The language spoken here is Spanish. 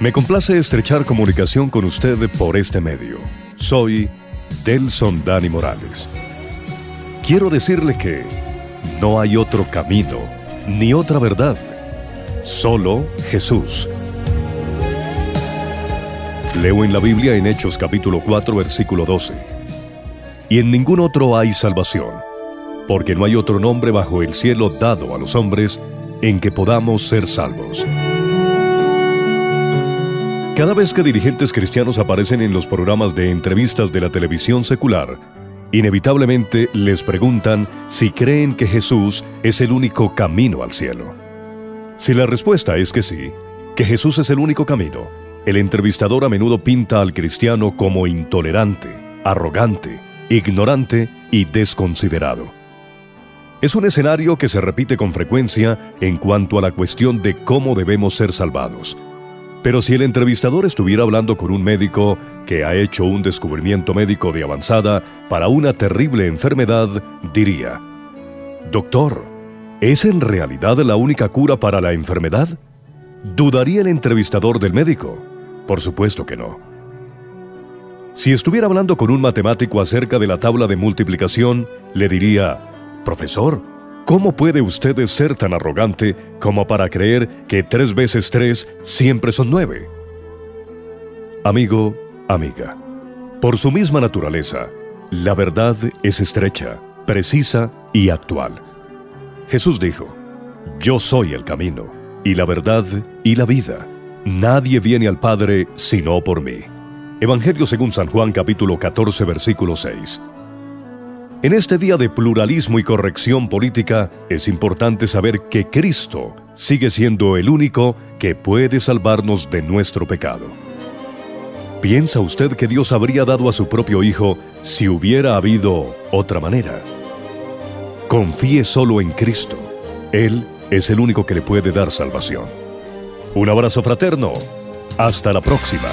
Me complace estrechar comunicación con usted por este medio. Soy Delson Dani Morales. Quiero decirle que no hay otro camino ni otra verdad, solo Jesús. Leo en la Biblia en Hechos capítulo 4, versículo 12. Y en ningún otro hay salvación, porque no hay otro nombre bajo el cielo dado a los hombres en que podamos ser salvos. Cada vez que dirigentes cristianos aparecen en los programas de entrevistas de la televisión secular, inevitablemente les preguntan si creen que Jesús es el único camino al cielo. Si la respuesta es que sí, que Jesús es el único camino, el entrevistador a menudo pinta al cristiano como intolerante, arrogante, ignorante y desconsiderado. Es un escenario que se repite con frecuencia en cuanto a la cuestión de cómo debemos ser salvados. Pero si el entrevistador estuviera hablando con un médico que ha hecho un descubrimiento médico de avanzada para una terrible enfermedad, diría: «Doctor, ¿es en realidad la única cura para la enfermedad?». ¿Dudaría el entrevistador del médico? Por supuesto que no. Si estuviera hablando con un matemático acerca de la tabla de multiplicación, le diría: «Profesor, ¿cómo puede usted ser tan arrogante como para creer que 3 veces 3 siempre son 9? Amigo, amiga, por su misma naturaleza, la verdad es estrecha, precisa y actual. Jesús dijo: «Yo soy el camino, y la verdad y la vida. Nadie viene al Padre sino por mí». Evangelio según San Juan capítulo 14, versículo 6. En este día de pluralismo y corrección política, es importante saber que Cristo sigue siendo el único que puede salvarnos de nuestro pecado. ¿Piensa usted que Dios habría dado a su propio Hijo si hubiera habido otra manera? Confíe solo en Cristo. Él es el único que le puede dar salvación. Un abrazo fraterno. Hasta la próxima.